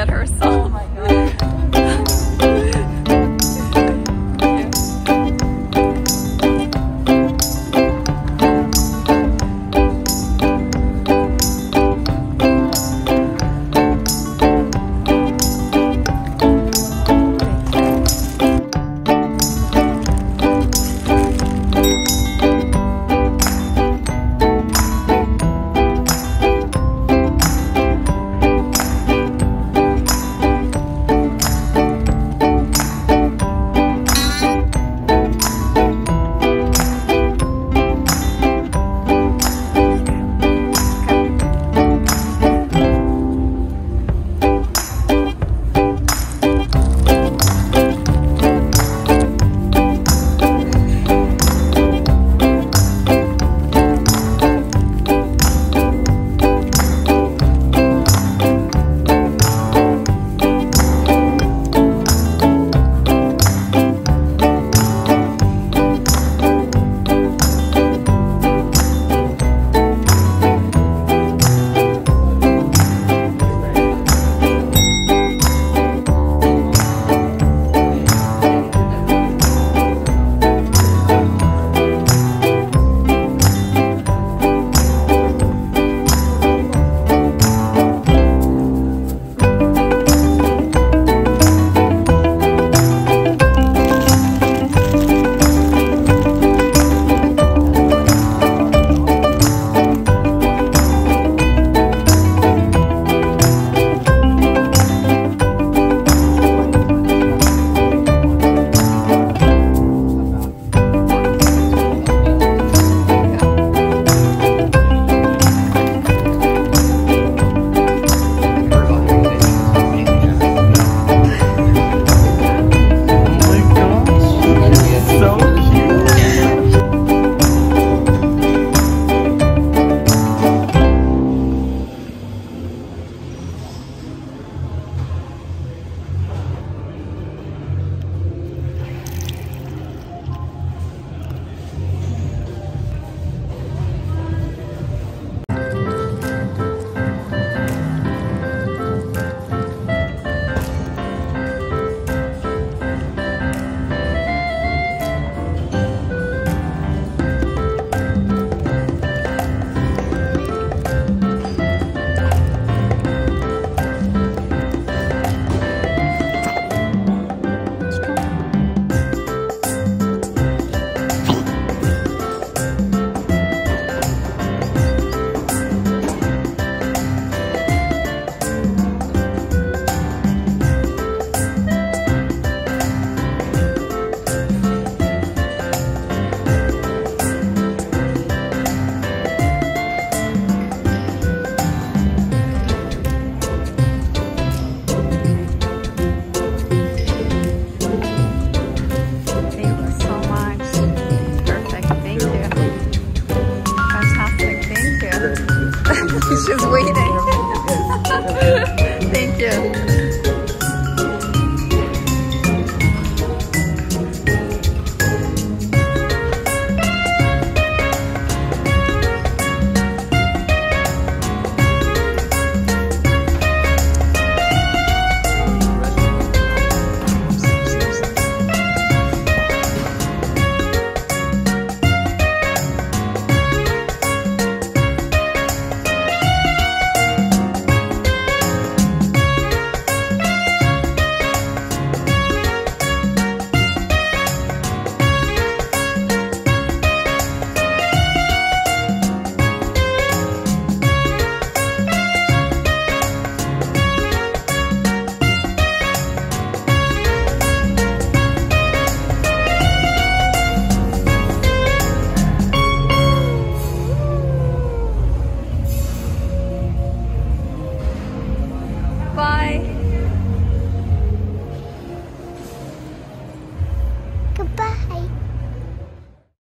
at herself.